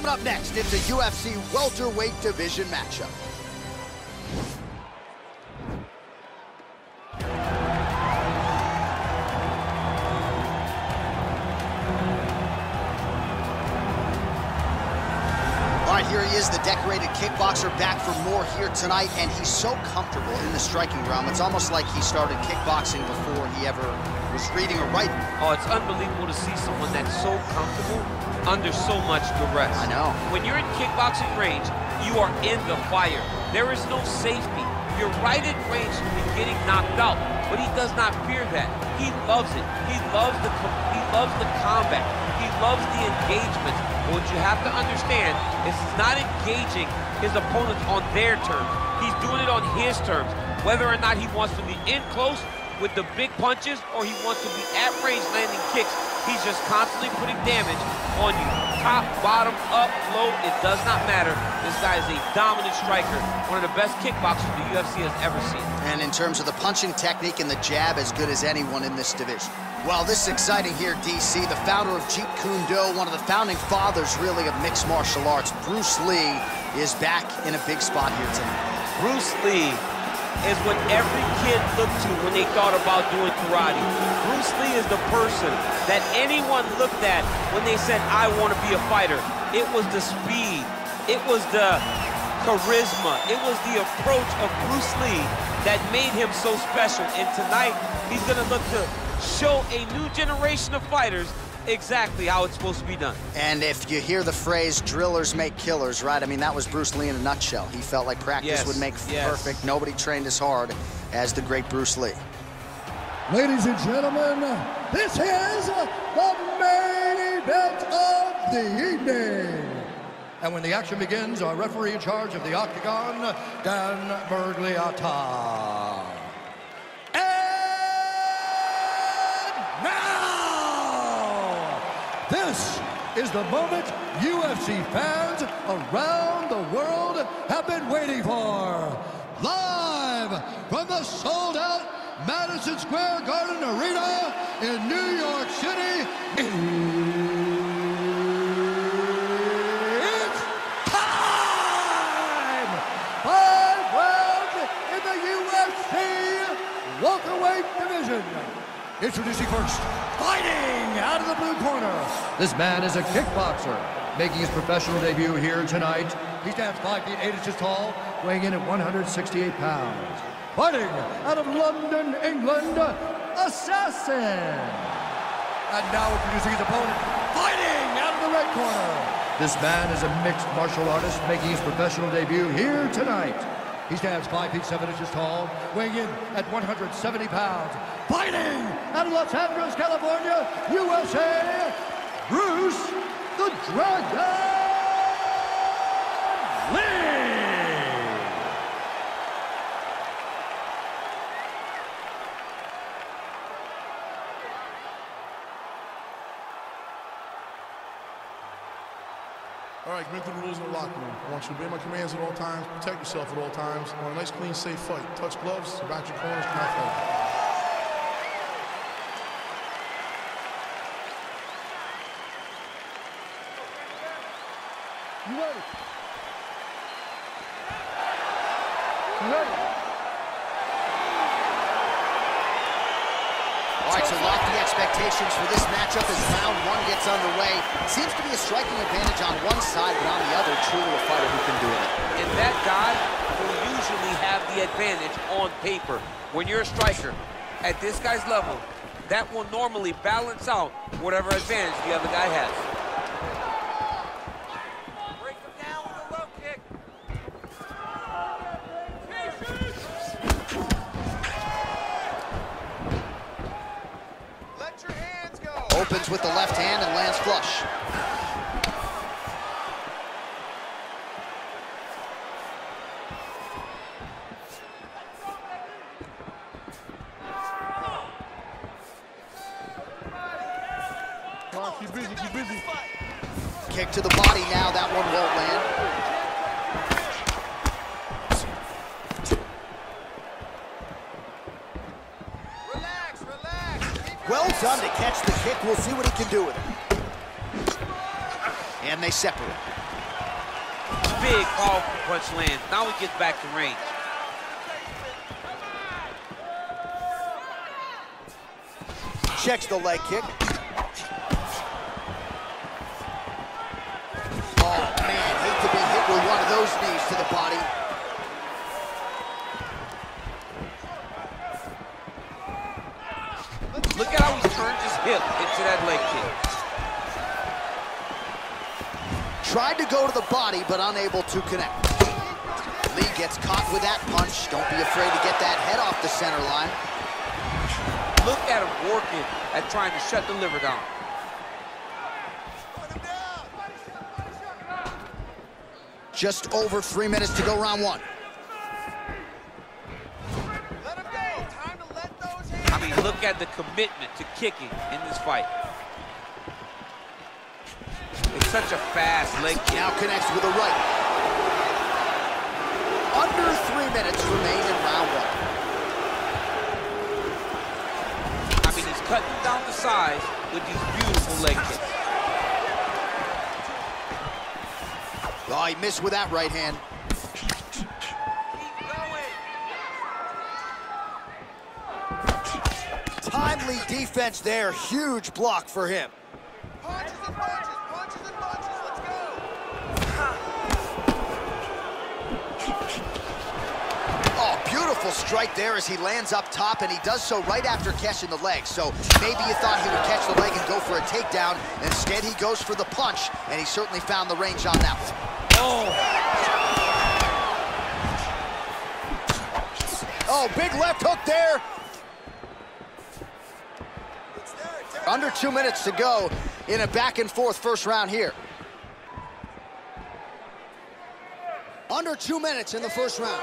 Coming up next, it's a UFC welterweight division matchup. All right, here he is, the decorated kickboxer, back for more here tonight, and he's so comfortable in the striking realm. It's almost like he started kickboxing before he ever was reading or writing. Oh, it's unbelievable to see someone that's so comfortable under so much duress. I know. When you're in kickboxing range, you are in the fire. There is no safety. You're right at range and getting knocked out, but he does not fear that. He loves it. He loves the combat. He loves the engagement. But what you have to understand is he's not engaging his opponents on their terms. He's doing it on his terms, whether or not he wants to be in close with the big punches or he wants to be at range landing kicks. He's just constantly putting damage on you. Top, bottom, up, low, it does not matter. This guy is a dominant striker, one of the best kickboxers the UFC has ever seen. And in terms of the punching technique and the jab, as good as anyone in this division. Well, this is exciting here, DC. The founder of Jeet Kune Do, one of the founding fathers, really, of mixed martial arts, Bruce Lee, is back in a big spot here tonight. Bruce Lee is what every kid looked to when they thought about doing karate. Bruce Lee is the person that anyone looked at when they said, I want to be a fighter. It was the speed. It was the charisma. It was the approach of Bruce Lee that made him so special. And tonight, he's going to look to show a new generation of fighters exactly how it's supposed to be done. And if you hear the phrase, drillers make killers, right? I mean, that was Bruce Lee in a nutshell. He felt like practice would make perfect. Nobody trained as hard as the great Bruce Lee. Ladies and gentlemen, this is the main event of the evening. And when the action begins, our referee in charge of the octagon, Dan Bergliata. This is the moment UFC fans around the world have been waiting for. Live from the sold-out Madison Square Garden Arena in New York City, it's time! 5 rounds in the UFC welterweight division. Introducing first, fighting out of the blue corner. This man is a kickboxer, making his professional debut here tonight. He stands 5 feet 8 inches tall, weighing in at 168 pounds. Fighting out of London, England, Assassin. And now introducing his opponent, fighting out of the red corner. This man is a mixed martial artist, making his professional debut here tonight. He stands 5 feet 7 inches tall, weighing in at 170 pounds. Fighting out of Los Angeles, California, USA, Bruce the Dragon Lee. All right, commit to the rules in the locker room. I want you to obey my commands at all times, protect yourself at all times. I want a nice, clean, safe fight. Touch gloves, back your corners, do not fight. You ready? You ready? All right, so lofty expectations for this matchup as round one gets underway. Seems to be a striking advantage on one side, but on the other, truly a fighter who can do it. And that guy will usually have the advantage on paper. When you're a striker, at this guy's level, that will normally balance out whatever advantage the other guy has. Opens with the left hand and lands flush. Mark, you're busy, you're busy. Kick to the body now, that one won't land. Well done to catch the kick. We'll see what he can do with it. And they separate. big, powerful punch lands. Now he gets back to range. Checks the leg kick. Oh, man, hate to be hit with one of those knees to the body. Look at how he turned his hip into that leg kick. Tried to go to the body, but unable to connect. Lee gets caught with that punch. Don't be afraid to get that head off the center line. Look at him working at trying to shut the liver down. Just over 3 minutes to go, round one. Look at the commitment to kicking in this fight. It's such a fast leg kick. Now connects with a right. Under 3 minutes remain in round one. I mean, he's cutting down the size with these beautiful leg kicks. Oh, he missed with that right hand. Timely defense there, huge block for him. Punches and punches, punches and punches, let's go. Oh, beautiful strike there as he lands up top, and he does so right after catching the leg. So maybe you thought he would catch the leg and go for a takedown. Instead, he goes for the punch, and he certainly found the range on that one. Oh, big left hook there. Under 2 minutes to go in a back-and-forth first round here. Under 2 minutes in the first round.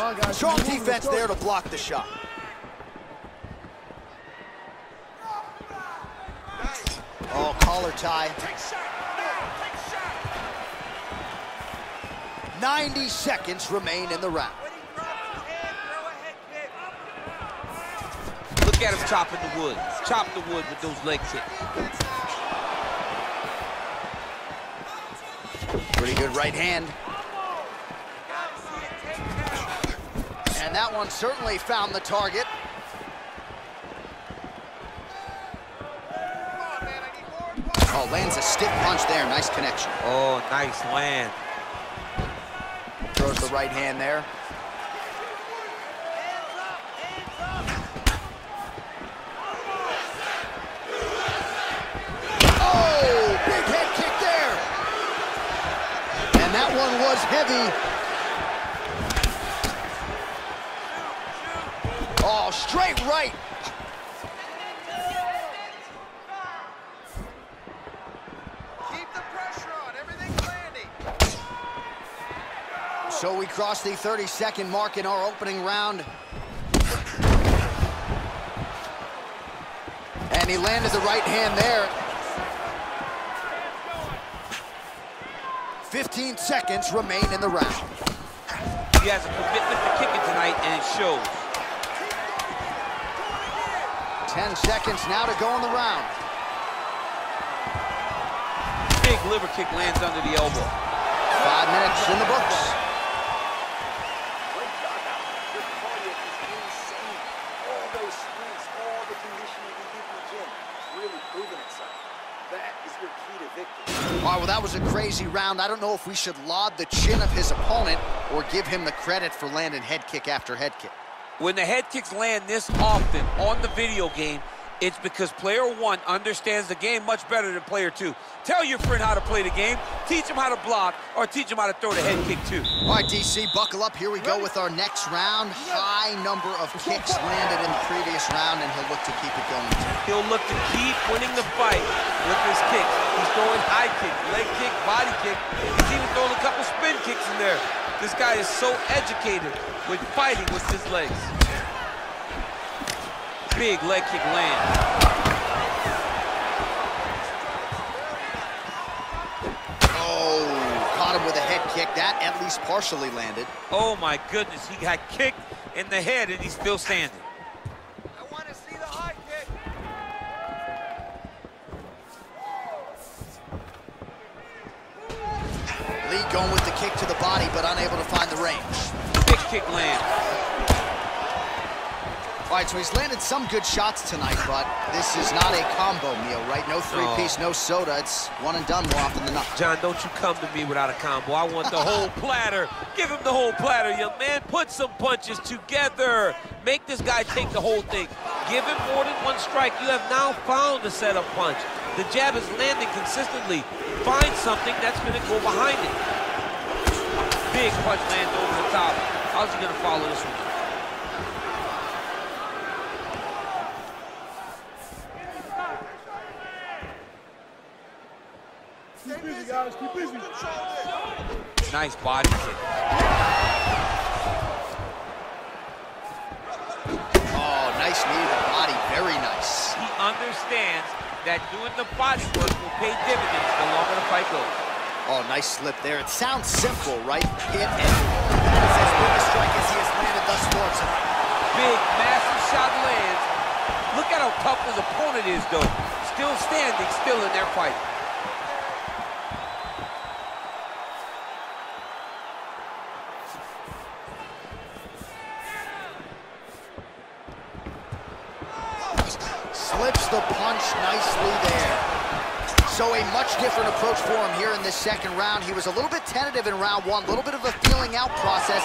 On, guys. Strong defense there to block the shot. Oh, collar tie. 90 seconds remain in the round. Look at him chopping the wood. Chop the wood with those leg kicks. Pretty good right hand. And that one certainly found the target. Oh, lands a stiff punch there. Nice connection. Oh, nice land. Throws the right hand there. Oh, big head kick there. And that one was heavy. Oh, straight right. So we crossed the 30-second mark in our opening round. And he landed the right hand there. 15 seconds remain in the round. He has a commitment to kicking tonight, and it shows. 10 seconds now to go in the round. Big liver kick lands under the elbow. 5 minutes in the books. All right, well, that was a crazy round. I don't know if we should laud the chin of his opponent or give him the credit for landing head kick after head kick. When the head kicks land this often on the video game, it's because player one understands the game much better than player two. Tell your friend how to play the game, teach him how to block, or teach him how to throw the head kick too. All right, DC, buckle up. Here we go with our next round. High number of kicks landed in the previous round, and he'll look to keep it going. He'll look to keep winning the fight with his kicks. He's throwing high kick, leg kick, body kick. He's even throwing a couple spin kicks in there. This guy is so educated with fighting with his legs. Big leg kick land. Oh, caught him with a head kick. That at least partially landed. Oh my goodness, he got kicked in the head and he's still standing. I want to see Going with the kick to the body, but unable to find the range. Big kick land. All right, so he's landed some good shots tonight, but this is not a combo meal, right? No three-piece, no soda. It's one and done more often than not. John, don't you come to me without a combo. I want the whole platter. Give him the whole platter, young man. Put some punches together. Make this guy take the whole thing. Give him more than one strike. You have now found the setup punch. The jab is landing consistently. Find something that's going to go behind it. Big punch lands over the top. How's he going to follow this one? Keep busy, guys. Keep busy. Nice body kick. Oh, nice knee to the body. Very nice. He understands that doing the body work will pay dividends the longer the fight goes. Oh, nice slip there. It sounds simple, right? Hit and that is as big a strike as he has landed thus far tonight. Big, massive shot lands. Look at how tough his opponent is, though. Still standing, still in their fight. Slips the punch nicely there. So a much different approach for him here in this second round. He was a little bit tentative in round one, a little bit of a feeling out process.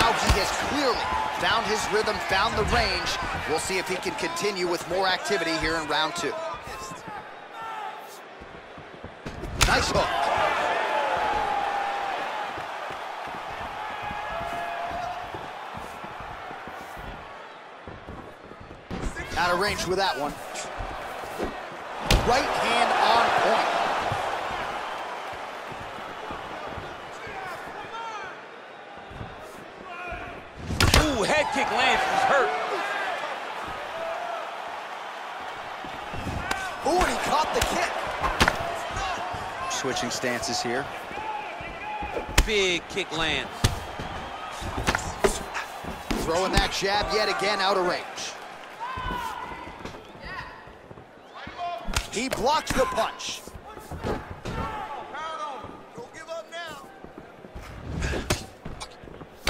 Now he has clearly found his rhythm, found the range. We'll see if he can continue with more activity here in round two. Nice hook. Out of range with that one. Right hand on point. Ooh, head kick lands. He's hurt. Ooh, and he caught the kick. Switching stances here. Big kick lands. Throwing that jab yet again, out of range. He blocked the punch. Don't give up now.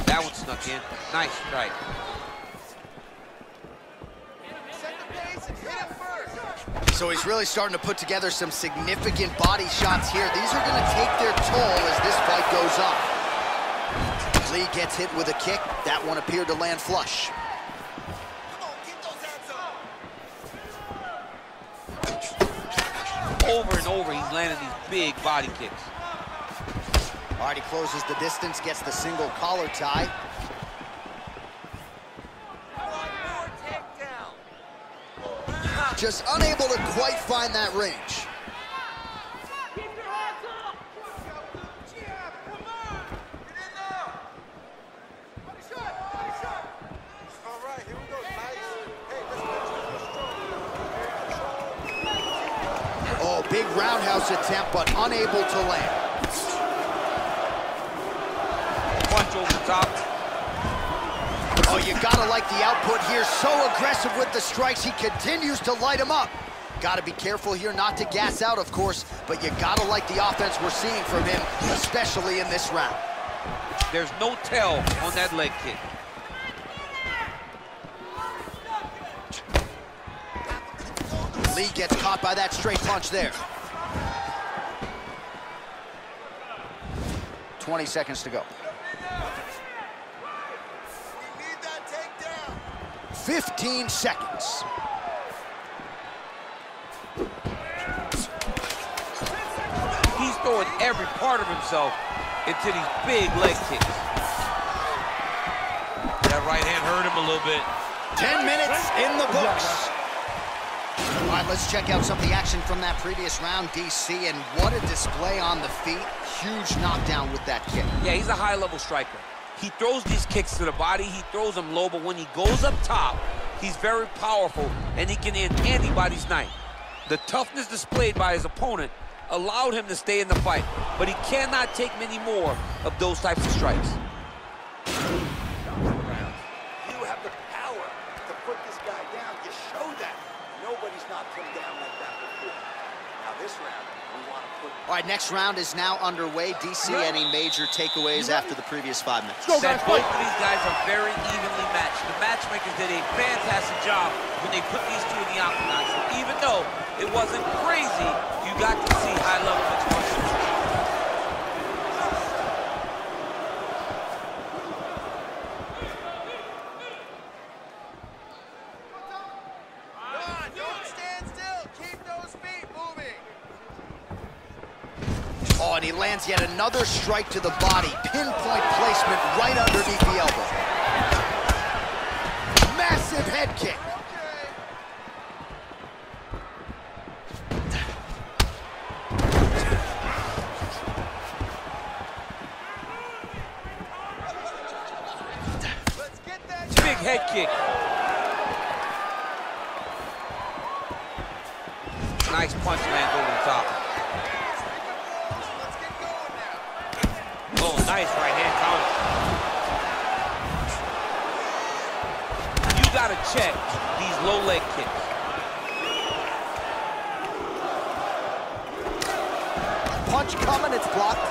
That one snuck in. Nice strike. So he's really starting to put together some significant body shots here. These are going to take their toll as this fight goes on. Lee gets hit with a kick. That one appeared to land flush. Over and over, he's landing these big body kicks. All right, he closes the distance, gets the single collar tie. Just unable to quite find that range. Big roundhouse attempt, but unable to land. Punch over the top. Oh, you gotta like the output here. So aggressive with the strikes, he continues to light him up. Gotta be careful here not to gas out, of course, but you gotta like the offense we're seeing from him, especially in this round. There's no tell on that leg kick. Lee gets caught by that straight punch there. 20 seconds to go. 15 seconds. He's throwing every part of himself into these big leg kicks. That right hand hurt him a little bit. 10 minutes in the books. All right, let's check out some of the action from that previous round, DC, and what a display on the feet. Huge knockdown with that kick. Yeah, he's a high-level striker. He throws these kicks to the body, he throws them low, but when he goes up top, he's very powerful, and he can end anybody's night. The toughness displayed by his opponent allowed him to stay in the fight, but he cannot take many more of those types of strikes. You have the power to put this guy down. You show that. Nobody's knocked him down like that before. Now this round, we want to put... All right, next round is now underway. DC, any major takeaways after the previous 5 minutes? Go, guys, both of these guys are very evenly matched. The matchmakers did a fantastic job when they put these two in the octagon. So even though it wasn't crazy, you got to see high level of explosives. And he lands yet another strike to the body. Pinpoint placement right underneath the elbow. Massive head kick. Let's get that big head kick. Nice punch lands over the top. Nice right-hand counter. You gotta check these low leg kicks. Punch coming, it's blocked.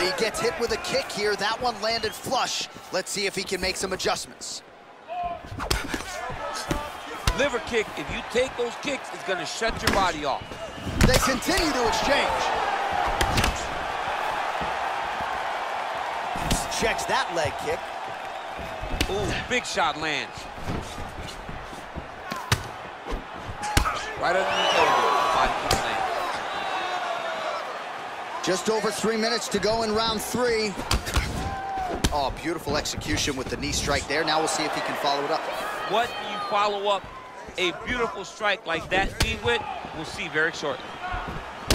Lee gets hit with a kick here. That one landed flush. Let's see if he can make some adjustments. Liver kick, if you take those kicks, it's gonna shut your body off. They continue to exchange. Checks that leg kick. Ooh, big shot lands. Right under the elbow, body kick lands. Just over 3 minutes to go in round three. Oh, beautiful execution with the knee strike there. Now we'll see if he can follow it up. What you follow up a beautiful strike like that with, we'll see very shortly.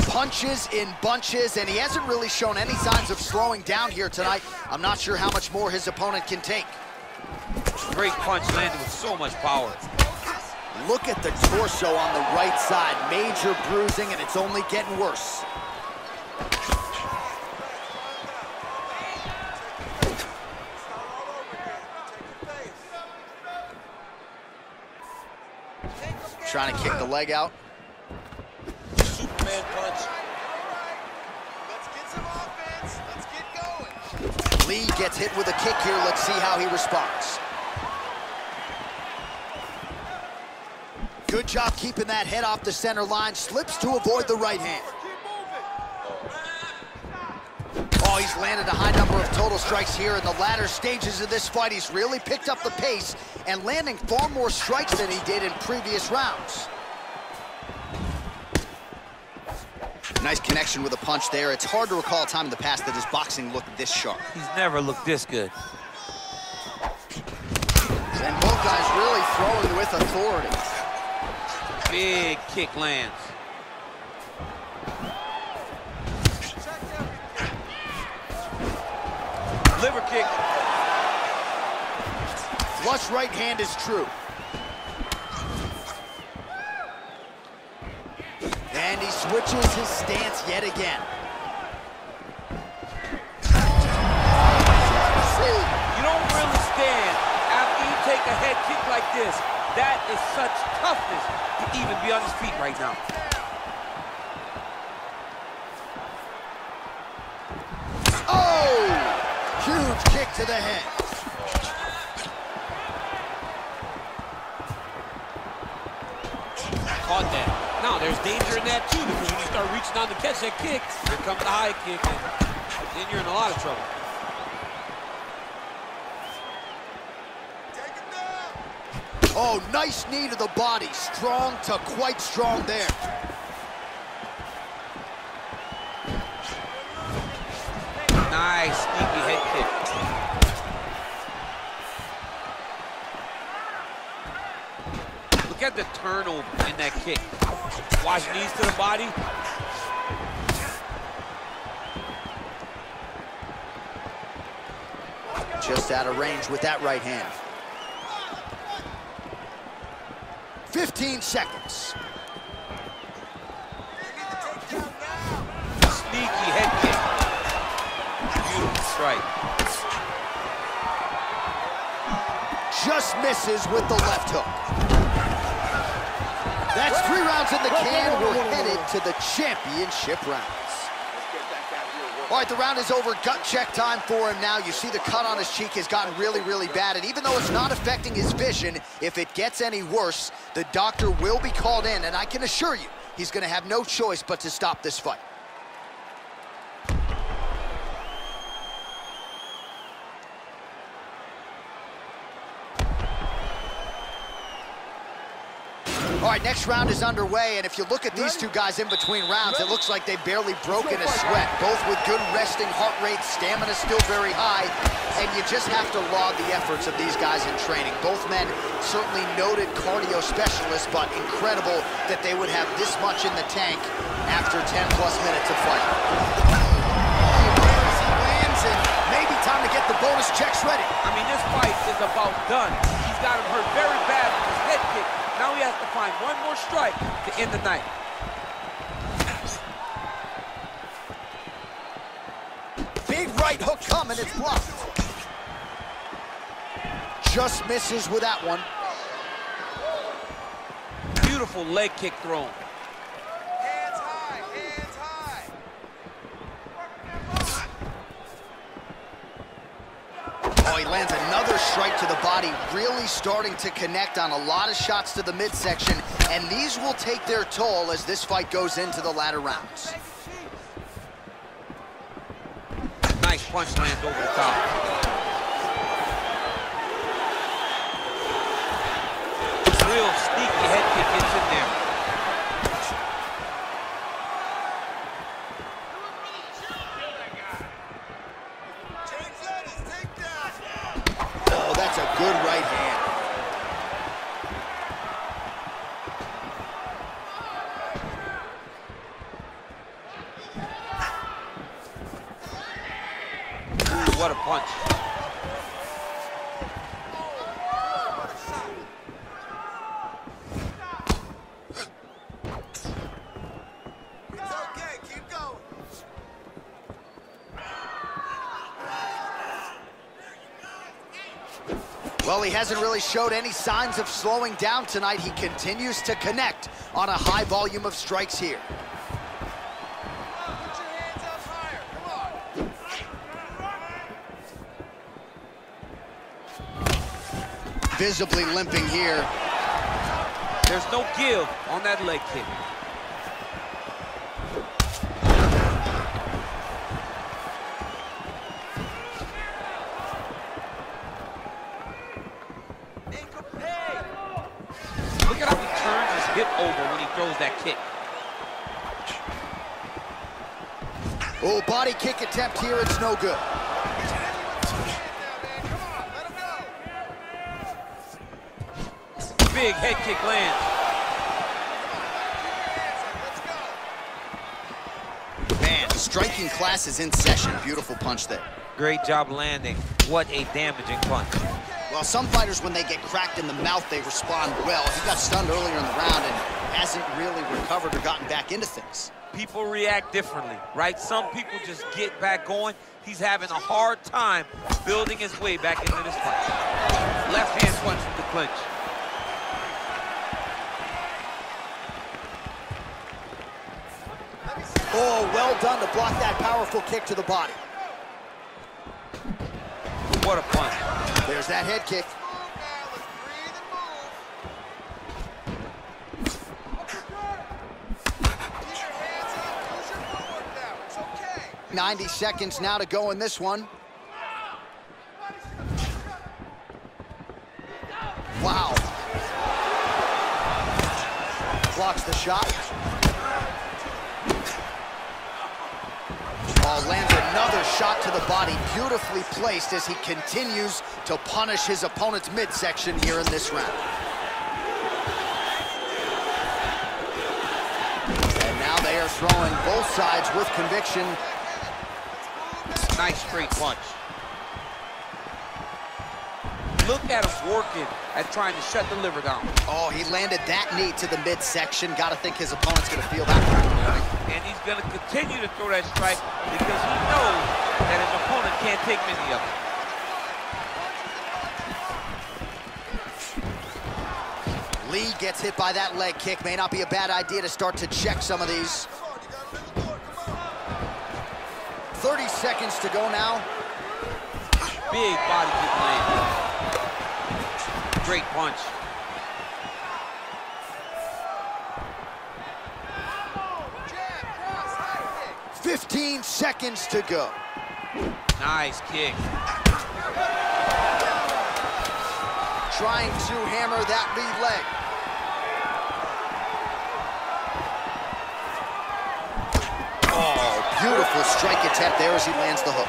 Punches in bunches, and he hasn't really shown any signs of slowing down here tonight. I'm not sure how much more his opponent can take. Great punch landed with so much power. Look at the torso on the right side. Major bruising, and it's only getting worse. Trying to kick the leg out. Superman punch. Let's get some offense. Let's get going. Lee gets hit with a kick here. Let's see how he responds. Good job keeping that head off the center line. Slips to avoid the right hand. Oh, he's landed a high number of total strikes here in the latter stages of this fight. He's really picked up the pace and landing far more strikes than he did in previous rounds. Nice connection with a punch there. It's hard to recall a time in the past that his boxing looked this sharp. He's never looked this good. And both guys really throwing with authority. Big kick lands. Liver kick. Flush right hand is true. And he switches his stance yet again. You don't really stand after you take a head kick like this. That is such toughness to even be on his feet right now. Huge kick to the head. Caught that. Now, there's danger in that, too, because when you start reaching down to catch that kick, here comes the high kick, and then you're in a lot of trouble. Take it down. Oh, nice knee to the body. Strong to quite strong there. Nice sneaky head kick. Look at the turnover in that kick. Watch knees to the body. Just out of range with that right hand. 15 seconds. Sneaky head kick. Strike. just misses with the left hook. That's 3 rounds in the can. We're headed to the championship rounds. All right, the round is over. Gut check time for him now. You see the cut on his cheek has gotten really, really bad. And even though it's not affecting his vision, if it gets any worse, the doctor will be called in. And I can assure you, he's going to have no choice but to stop this fight. All right, next round is underway, and if you look at these two guys in between rounds, it looks like they've barely broken a sweat, both with good resting heart rate, stamina still very high, and you just have to laud the efforts of these guys in training. Both men certainly noted cardio specialists, but incredible that they would have this much in the tank after 10-plus minutes of fight. He lands, and maybe time to get the bonus checks ready. I mean, this fight is about done. He's got him hurt very bad with his head kick. Now he has to find one more strike to end the night. Big right hook coming, it's blocked. Just misses with that one. Beautiful leg kick thrown. Hands high, hands high. Oh, he lands another strike to the body, really starting to connect on a lot of shots to the midsection, and these will take their toll as this fight goes into the latter rounds. Nice punch lands over the top. Real sneaky head kick gets in there. What a punch. It's okay, keep going. Well, he hasn't really showed any signs of slowing down tonight. He continues to connect on a high volume of strikes here. Visibly limping here. There's no give on that leg kick. Look at how he turns his hip over when he throws that kick. Oh, body kick attempt here, it's no good. Big head kick lands. Man, striking class is in session. Beautiful punch there. Great job landing. What a damaging punch. Well, some fighters, when they get cracked in the mouth, they respond well. He got stunned earlier in the round and hasn't really recovered or gotten back into things. People react differently, right? Some people just get back going. He's having a hard time building his way back into this fight. Left hand punch with the clinch. Oh, well done to block that powerful kick to the body. What a punch. There's that head kick. Now, 90 seconds now to go in this one. Wow. Blocks the shot. Lands another shot to the body, beautifully placed as he continues to punish his opponent's midsection here in this round. And now they are throwing both sides with conviction. Nice straight punch. Look at him working at trying to shut the liver down. Oh, he landed that knee to the midsection. Got to think his opponent's going to feel that. And he's going to continue to throw that strike because he knows that his opponent can't take many of them. Lee gets hit by that leg kick. May not be a bad idea to start to check some of these. 30 seconds to go now. Big body kick land. Great punch. Jab, cross, 15 seconds to go. Nice kick. Trying to hammer that lead leg. Oh, beautiful strike attempt there as he lands the hook.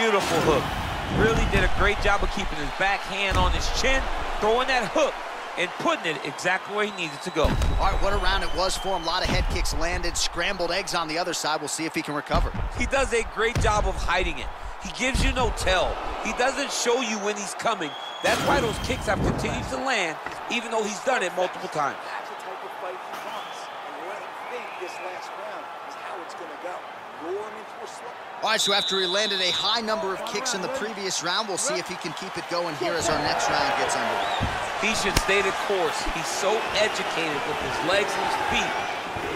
Beautiful hook. Really did a great job of keeping his back hand on his chin, throwing that hook and putting it exactly where he needed to go. All right, what a round it was for him. A lot of head kicks landed, scrambled eggs on the other side. We'll see if he can recover. He does a great job of hiding it. He gives you no tell. He doesn't show you when he's coming. That's why those kicks have continued to land, even though he's done it multiple times. That's the type of fight he wants. And what I think this last round is how it's going to go. All right, so after he landed a high number of kicks in the previous round, we'll see if he can keep it going here as our next round gets underway. He should stay the course. He's so educated with his legs and his feet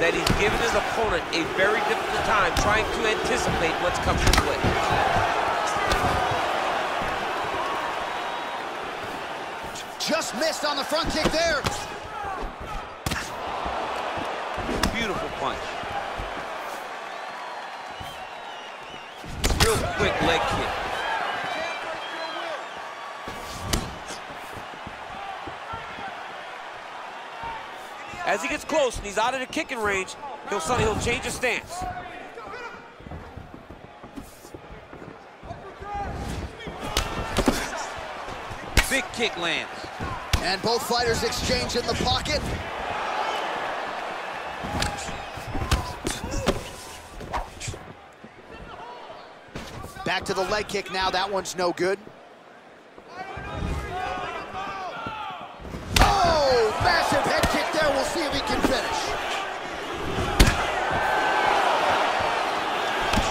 that he's given his opponent a very difficult time trying to anticipate what's coming his way. Just missed on the front kick there. Beautiful punch. Real quick leg kick. As he gets close and he's out of the kicking range, he'll change his stance. Big kick lands. And both fighters exchange in the pocket. Back to the leg kick now. That one's no good. Oh, massive head kick there. We'll see if he can finish.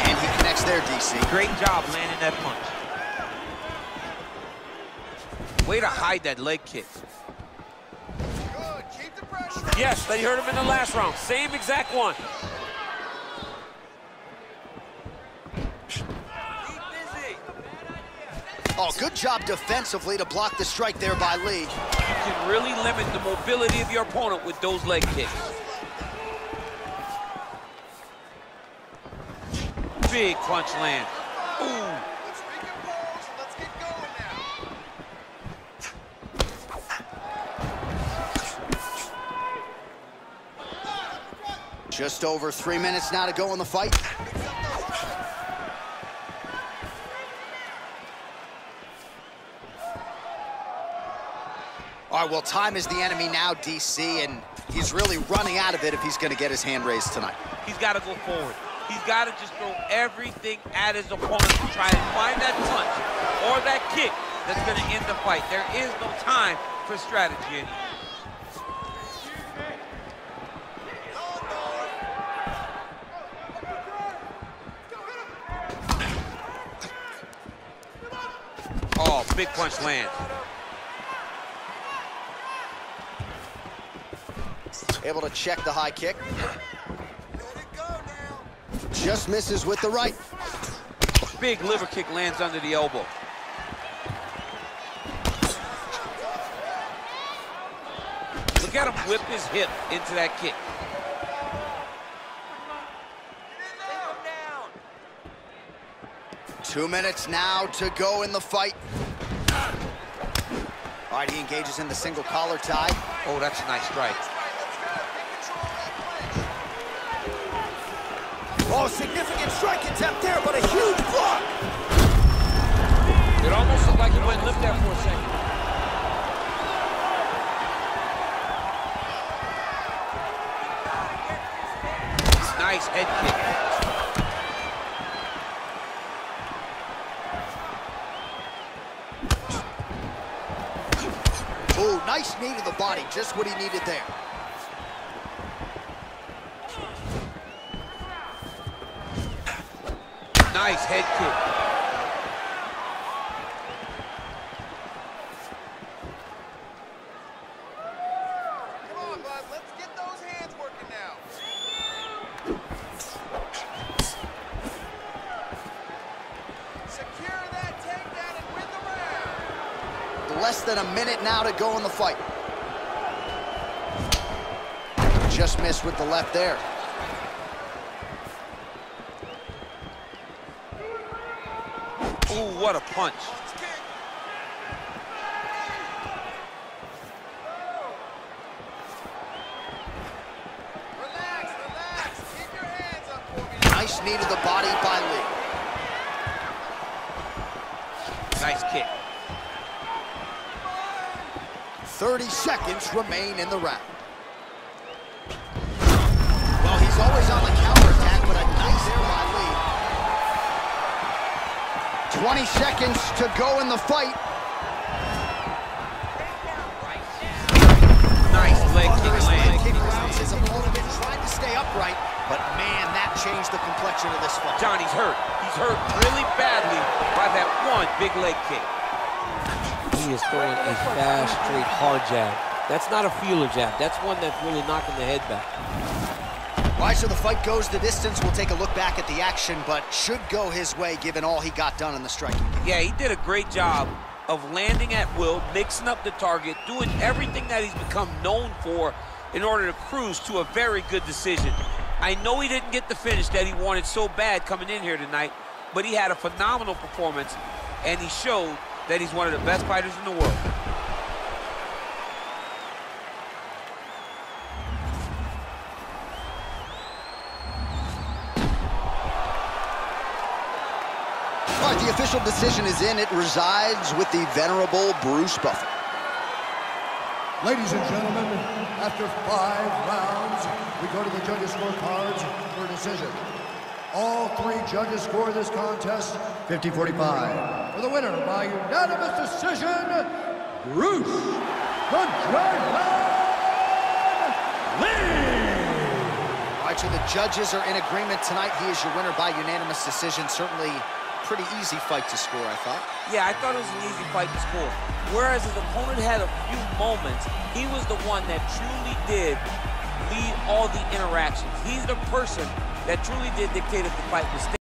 And he connects there, DC. Great job landing that punch. Way to hide that leg kick. Good, keep the pressure. Yes, they heard him in the last round. Same exact one. Oh, good job defensively to block the strike there by Lee. You can really limit the mobility of your opponent with those leg kicks. Big punch land. Ooh. Just over 3 minutes now to go in the fight. All right, well, time is the enemy now, DC, and he's really running out of it if he's going to get his hand raised tonight. He's got to go forward. He's got to just throw everything at his opponent to try and find that punch or that kick that's going to end the fight. There is no time for strategy anymore. Oh, big punch land. Able to check the high kick. Just misses with the right. Big liver kick lands under the elbow. Look at him whip his hip into that kick. Down. 2 minutes now to go in the fight. All right, he engages in the single collar tie. Oh, that's a nice strike. Oh, significant strike attempt there, but a huge block. It almost looked like he went limp there for a second. Nice head kick. Ooh, nice knee to the body, just what he needed there. Nice head kick. than a minute now to go in the fight. Just missed with the left there. Ooh, what a punch. Relax, relax. Keep your hands up for me. Nice knee to the body by Lee. Nice kick. 30 seconds remain in the round. Well, he's always on the counterattack, but a nice air by Lee. 20 seconds to go in the fight. Nice leg kick lands. His opponent tried to stay upright, but man, that changed the complexion of this fight. Johnny's hurt. He's hurt really badly by that one big leg kick. He is throwing a fast, straight, hard jab. That's not a feeler jab. That's one that's really knocking the head back. All right, so the fight goes the distance. We'll take a look back at the action, but should go his way given all he got done in the striking. Yeah, he did a great job of landing at will, mixing up the target, doing everything that he's become known for in order to cruise to a very good decision. I know he didn't get the finish that he wanted so bad coming in here tonight, but he had a phenomenal performance, and he showed that he's one of the best fighters in the world. All right, the official decision is in. It resides with the venerable Bruce Buffer. Ladies and gentlemen, after 5 rounds, we go to the judges' scorecards for a decision. All 3 judges score this contest 50-45. For the winner by unanimous decision, Bruce the Dragon Lee! All right, so the judges are in agreement tonight. He is your winner by unanimous decision. Certainly pretty easy fight to score, I thought. Yeah, I thought it was an easy fight to score. Whereas his opponent had a few moments, he was the one that truly did lead all the interactions. He's the person that truly did dictate if the fight was staying.